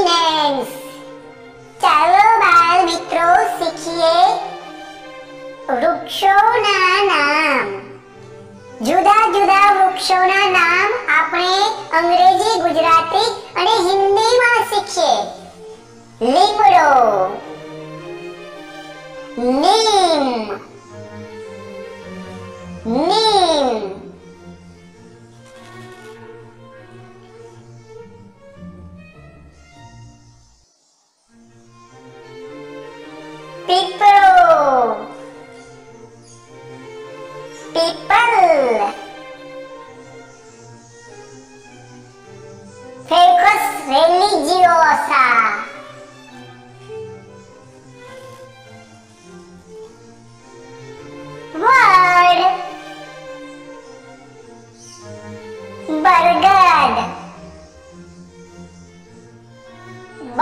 Finance. ચાલો બાળ મિત્રો શીખીએ વૃક્ષોના નામ. જુદા જુદા વૃક્ષોના નામ આપણે અંગ્રેજી, ગુજરાતી અને હિન્દીમાં શીખીએ. લીમડો, નીમ, પીપળો, પીપલ, ફેકસ રેલિજિયોસા, વડ, બરગદ,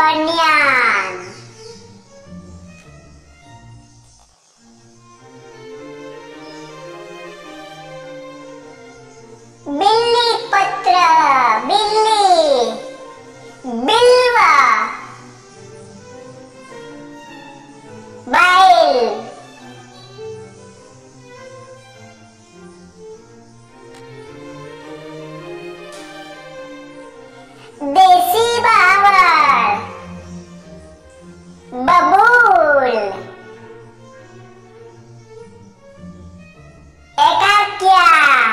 બનિયાન, બિલીપત્ર, બિલ્લી, બિલ્વા, બાઈલ, દેશી બાવળ, બબૂલ, એકાકિયા,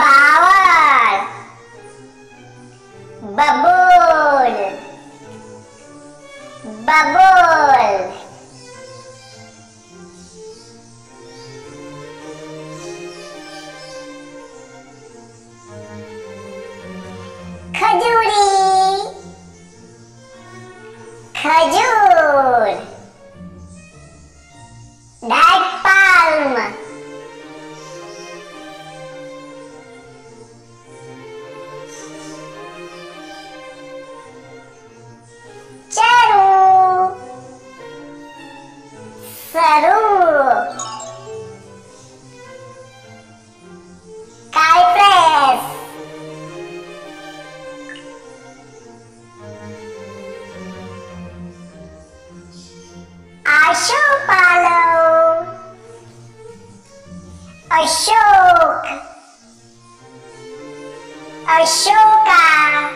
બાવળ, બબૂલ, બબૂલ, ખજૂરી, ખજૂર, ડેટ પાલ્મ, ચારું, સરું, કાયપ્રેસ, આશોપાલવ, અશોક, અશોકા,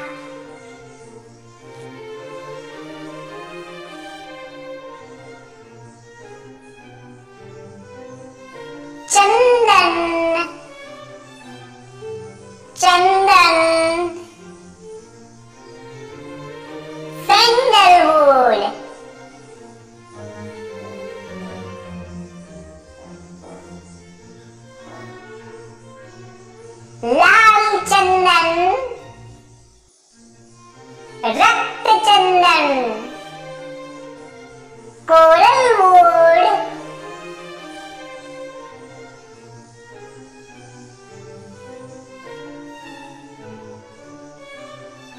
ચંદન, ચંદન, સેન્ડલવુડ, લાલ ચંદન, રક્ત ચંદન, કોરલ વુડ,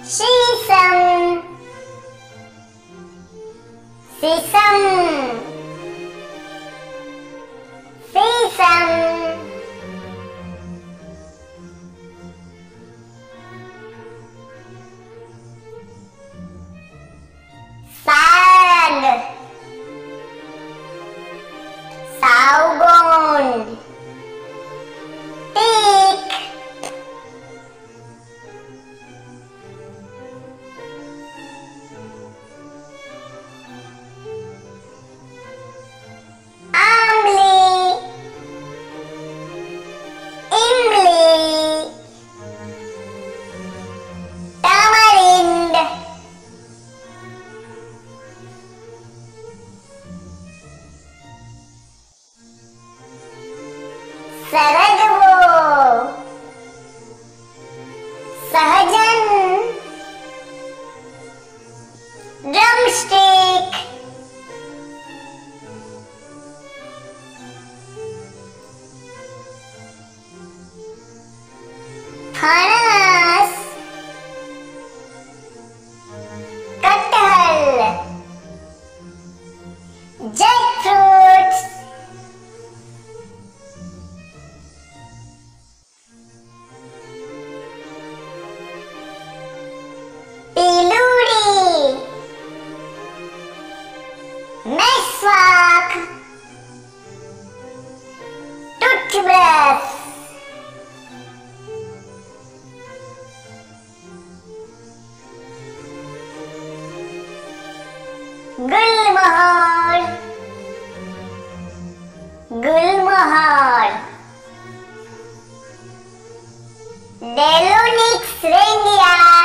शीशम, शीशम, शीशम, સાગ, સાવગોન, ટીક, આંબલી, ઇમલી, tamarind, સરગવો, સહજન, ડ્રમસ્ટિક, ફણસ, કટહલ, jackfruit, Meswak, toothbrush, gulmohor, Delonix rengia.